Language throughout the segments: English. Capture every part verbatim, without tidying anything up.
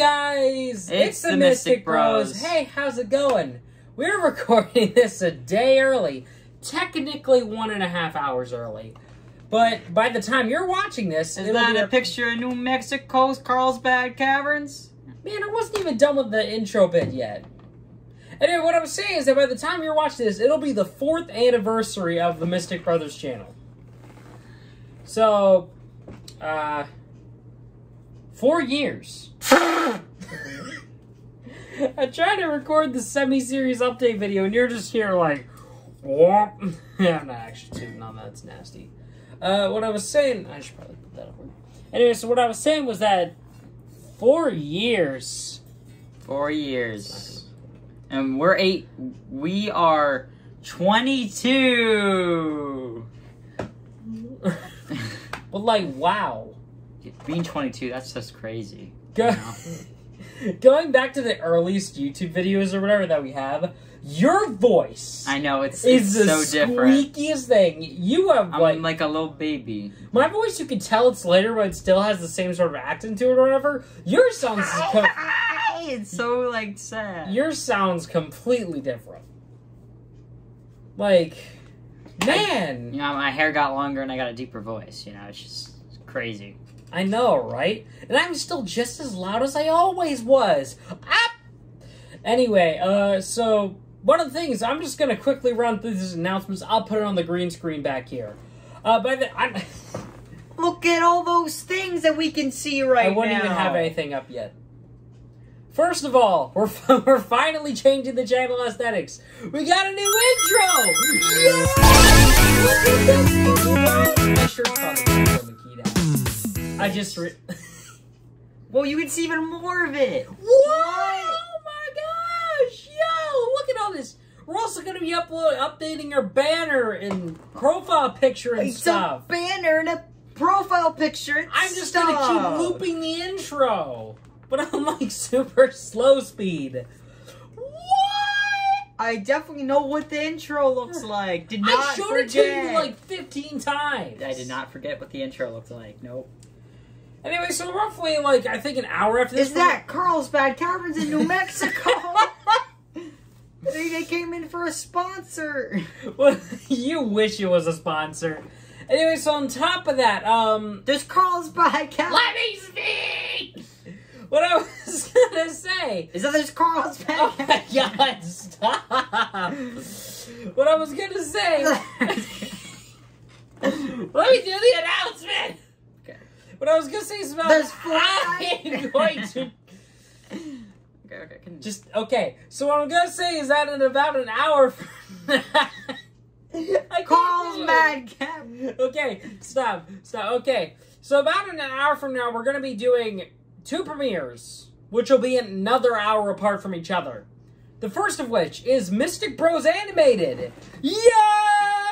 guys, it's, it's the, the Mystic Bros. Bros. Hey, how's it going? We're recording this a day early, technically one and a half hours early, but by the time you're watching this, is that a picture of New Mexico's Carlsbad Caverns? Man, I wasn't even done with the intro bit yet. Anyway, what I'm saying is that by the time you're watching this, it'll be the fourth anniversary of the Mystic Brothers channel. So, uh, four years. I tried to record the semi-series update video, and you're just here like, "What?" Yeah, I'm not actually tooting on that. It's nasty. Uh, what I was saying, I should probably put that up. Anyway, so what I was saying was that four years. Four years. And we're eight. We are twenty-two. Well, like, wow. Being twenty-two, that's just crazy. Go you know? Going back to the earliest YouTube videos or whatever that we have, your voice. I know, it's, it's so different. Is the squeakiest thing. You have, like... I'm like a little baby. My voice, you can tell it's later, but it still has the same sort of accent to it or whatever. Your sounds... It's so, like, sad. Your sound's completely different. Like, man! I, you know, my hair got longer and I got a deeper voice, you know? It's just it's crazy. I know, right? And I'm still just as loud as I always was. Ah! Anyway, uh, so, one of the things, I'm just gonna quickly run through these announcements. I'll put it on the green screen back here. Uh, by the... I'm... Look at all those things that we can see right now! I wouldn't now. even have anything up yet. First of all, we're, f we're finally changing the channel aesthetics. We got a new intro! Yay! I just re Well, you can see even more of it! What? Oh my gosh! Yo! Look at all this! We're also going to be upload updating our banner and profile picture and it's stuff. It's a banner and a profile picture and I'm just going to keep looping the intro. But I'm like super slow speed. What? I definitely know what the intro looks like. Did not I showed forget. it to you like fifteen times. I did not forget what the intro looked like. Nope. Anyway, so roughly like I think an hour after this. Is that Carlsbad Caverns in New Mexico? they, they came in for a sponsor. Well, you wish it was a sponsor. Anyway, so on top of that, um, there's Carlsbad Caverns. Let me speak. What I was gonna say is that there's Carlsbad. Oh my god, stop! What I was gonna say. Let me do the announcement. Okay. What I was gonna say is about. There's fly. I'm going to. Okay, okay, can... just okay. So what I'm gonna say is that in about an hour. From... Carlsbad Caverns. Okay, stop, stop. Okay, so about an hour from now, we're gonna be doing. Two premieres, which will be another hour apart from each other. The first of which is Mystic Bros Animated. Yeah!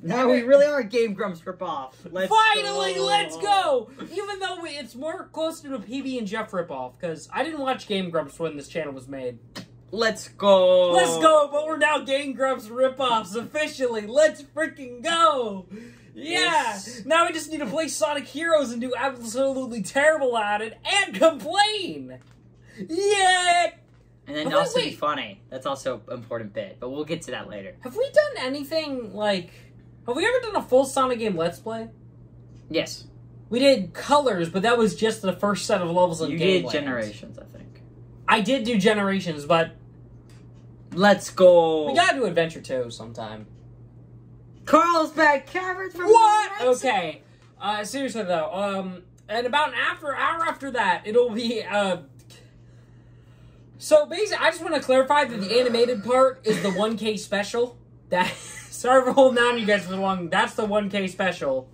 Now we really are Game Grumps ripoff. Let's Finally, go. let's go! Even though it's more close to a P B and Jeff ripoff, because I didn't watch Game Grumps when this channel was made. Let's go! Let's go, but we're now Game Grumps ripoffs officially. Let's freaking go! Yeah! Yes. Now we just need to play Sonic Heroes and do absolutely terrible at it and complain! Yeah! And then have also we, be funny. That's also an important bit, but we'll get to that later. Have we done anything, like... Have we ever done a full Sonic game Let's Play? Yes. We did Colors, but that was just the first set of levels in Game You did Generations, I think. I did do Generations, but... Let's go! We gotta do Adventure two sometime. Carlsbad Caverns from What? Okay. Uh, seriously, though. Um, and about an after, hour after that, it'll be... Uh, so, basically, I just want to clarify that the animated part is the one K special. That Sorry for holding on you guys for long. That's the one K special.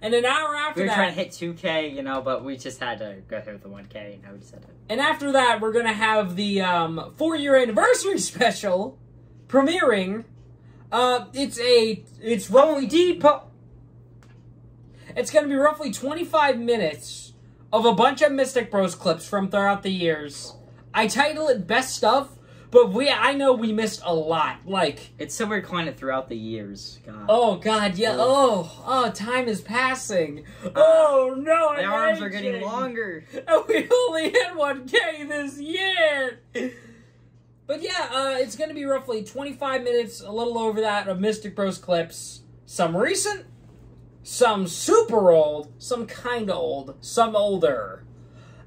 And an hour after that... We were that, trying to hit two K, you know, but we just had to go through the one K. You know, we just had to... And after that, we're going to have the um, four-year anniversary special premiering... Uh, it's a, it's roughly deep. It's gonna be roughly twenty-five minutes of a bunch of Mystic Bros clips from throughout the years. I title it Best Stuff, But we, I know we missed a lot. Like, it's so weird calling it throughout the years. God. Oh God, yeah. Oh, oh, time is passing. Uh, oh no, my arms are getting longer. And we only hit one K this year. But yeah, uh, it's gonna be roughly twenty-five minutes, a little over that, of Mystic Bros clips. Some recent, some super old, some kinda old, some older.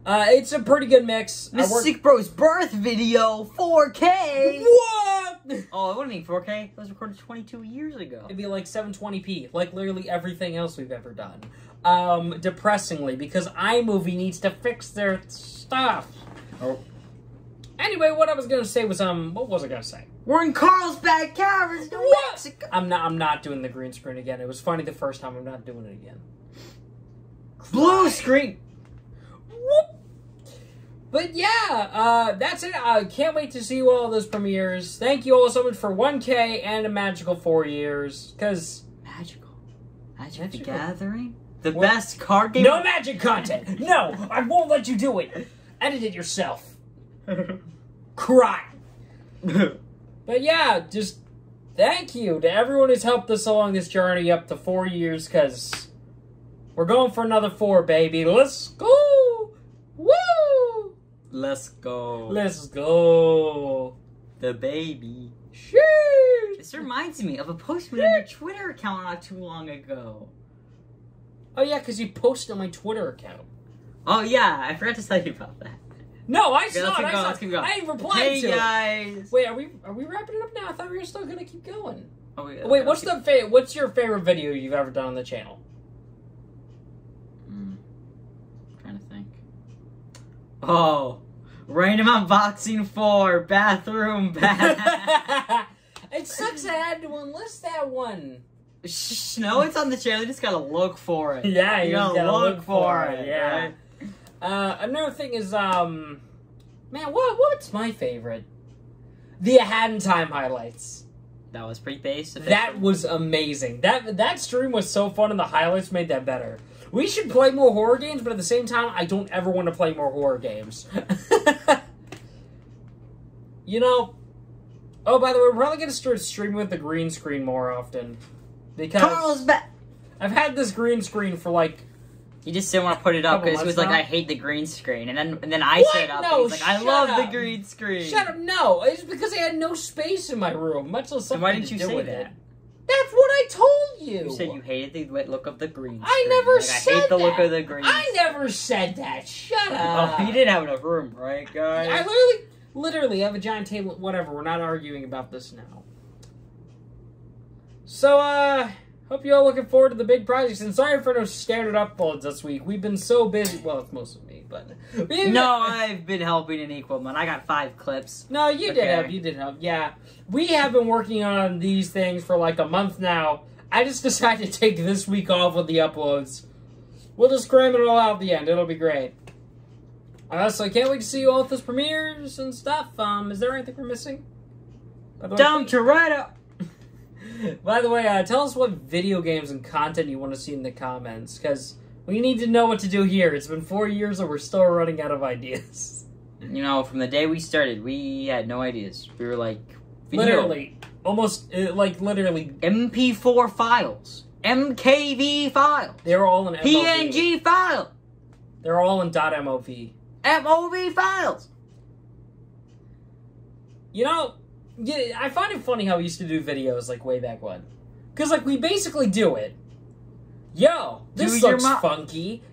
Uh, it's a pretty good mix. Mystic Bros birth video, four K! What? Oh, it wouldn't be four K. It was recorded twenty-two years ago. It'd be like seven twenty p, like literally everything else we've ever done. Um, depressingly, because iMovie needs to fix their stuff. Oh. Anyway, what I was gonna say was, um, what was I gonna say? We're in Carlsbad Caverns, New Mexico! I'm not, I'm not doing the green screen again. It was funny the first time, I'm not doing it again. Blue screen! Whoop. But yeah, uh, that's it. I can't wait to see you all those premieres. Thank you all so much for one K and a magical four years. Cause magical, Magic magical. The Gathering, the what? Best card game. No magic content. No, I won't let you do it. Edit it yourself. Cry. But yeah, just thank you to everyone who's helped us along this journey up to four years. Cause we're going for another four, baby. Let's go. Woo! Let's go. Let's go. The baby. Shoot! This reminds me of a post on your Twitter account not too long ago. Oh yeah, because you posted on my Twitter account. Oh yeah, I forgot to tell you about that. No, I okay, saw let's it. Keep I, going, saw let's it. Keep going. I replied hey, to guys. It. Wait, are we are we wrapping it up now? I thought we were still gonna keep going. Oh yeah. Wait, what's keep... the fa what's your favorite video you've ever done on the channel? Oh, random unboxing for bathroom bath. It sucks I had to enlist that one. Shh, no, it's on the channel. You just gotta look for it. Yeah, you, you gotta, gotta look, look for it. it yeah. Right? Uh, another thing is, um, man, what what's my favorite? The Ahaddon Time highlights. That was pretty base. That was amazing. That that stream was so fun, and the highlights made that better. We should play more horror games, but at the same time, I don't ever want to play more horror games. You know, oh, by the way, we're probably going to start streaming with the green screen more often. Because Carlsbad. I've had this green screen for like... You just didn't want to put it up because it was now. Like, I hate the green screen. And then and then I set up no, and like, I love up. the green screen. Shut up, no. It's because I had no space in my room, much less something so why didn't to you do say with that? It. That's what I told you! You said you hated the look of the green screen. I never like, said that! I hate the that. look of the green I screen. never said that! Shut up! Oh, you didn't have enough room, right, guys? I literally, literally have a giant table. Whatever, we're not arguing about this now. So, uh, hope you all looking forward to the big projects. And sorry for no standard uploads this week. We've been so busy. Well, it's mostly me, but... No, I've been helping an equal amount. I got five clips. No, you okay. did help. You did help, yeah. We have been working on these things for like a month now. I just decided to take this week off with the uploads. We'll just cram it all out at the end. It'll be great. Uh, so I can't wait to see you all at those premieres and stuff. Um, is there anything we're missing? Down to right up! By the way, uh, tell us what video games and content you want to see in the comments, because we need to know what to do here. It's been four years and we're still running out of ideas. You know, from the day we started, we had no ideas. We were like... Video. Literally. Almost, uh, like, literally. M P four files. M K V files. They're all in M O V. P N G file. They're all in .mov. M O V files. You know, yeah, I find it funny how we used to do videos, like, way back when. Because, like, we basically do it. Yo, this do looks funky.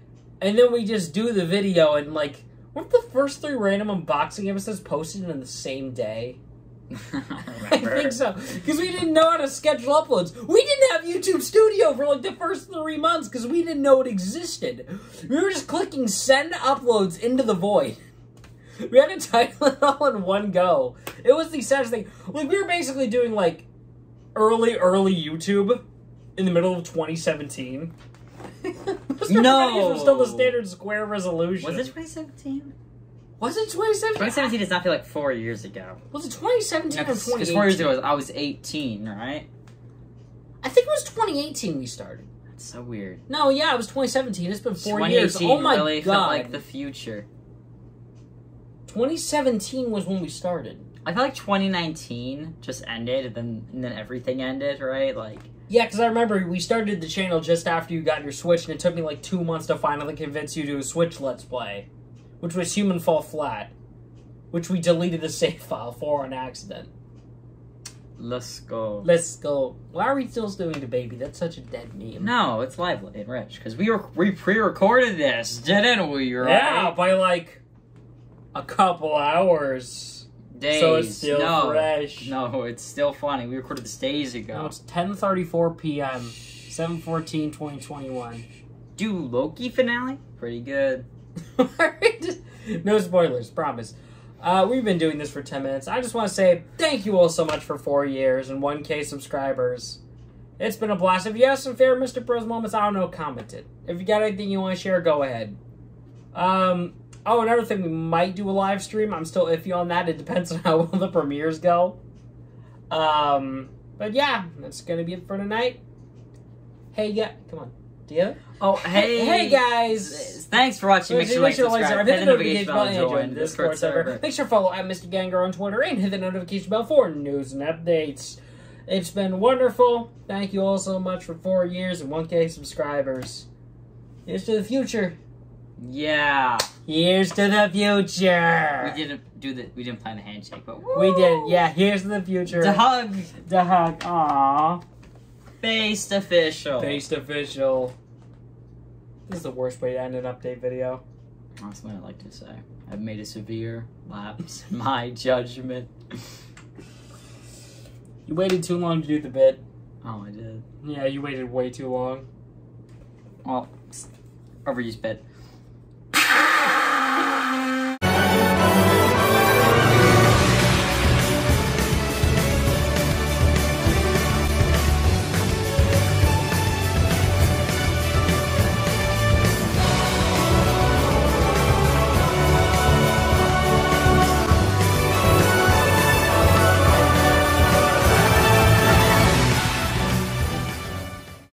And then we just do the video and, like, weren't the first three random unboxing episodes posted in the same day? I, I think so, because we didn't know how to schedule uploads. We didn't have YouTube Studio for like the first three months because we didn't know it existed. We were just clicking send uploads into the void. We had to title it all in one go. It was the saddest thing. Like, we were basically doing like early, early YouTube in the middle of twenty seventeen. No, was still the standard square resolution. Was it twenty seventeen? Was it twenty seventeen? twenty seventeen does not feel like four years ago. Was it twenty seventeen yeah, or twenty eighteen? Because four years ago, I was eighteen, right? I think it was twenty eighteen we started. That's so weird. No, yeah, it was twenty seventeen. It's been four years. Oh my really God. twenty eighteen really felt like the future. twenty seventeen was when we started. I feel like twenty nineteen just ended, and then and then everything ended, right? Like, yeah, because I remember we started the channel just after you got your Switch, and it took me like two months to finally convince you to do a Switch Let's Play, which was Human Fall Flat, which we deleted the save file for on accident. Let's go. Let's go. Why are we still doing the baby? That's such a dead meme. No, it's lively and rich, because we were we pre-recorded this, didn't we? Right? Yeah, by like a couple hours. Days. So it's still no. fresh. No, it's still funny. We recorded this days ago. No, it's ten thirty-four p m seven fourteen twenty twenty-one. Do Loki finale? Pretty good. No spoilers, promise. Uh, we've been doing this for ten minutes. I just want to say thank you all so much for four years and one K subscribers. It's been a blast. If you have some favorite Mystic Bros moments, I don't know, comment it. If you got anything you want to share, go ahead. Um, oh, another thing, we might do a live stream. I'm still iffy on that. It depends on how well the premieres go. Um, but yeah, that's going to be it for tonight. Hey, yeah, come on. Yeah. Oh, hey, hey guys! Thanks for watching. Make sure you like, subscribe, hit the notification bell, and join the Discord server. Make sure to follow at Mister Ganger on Twitter and hit the notification bell for news and updates. It's been wonderful. Thank you all so much for four years and one K subscribers. Here's to the future. Yeah. Here's to the future. We didn't do the. We didn't plan the handshake, but woo. We did. Yeah. Here's to the future. The hug. The hug. Aww. Based official. Based official. This is the worst way to end an update video. That's what I like to say. I've made a severe lapse in my judgment. You waited too long to do the bit. Oh, I did. Yeah, you waited way too long. Well, overused bit.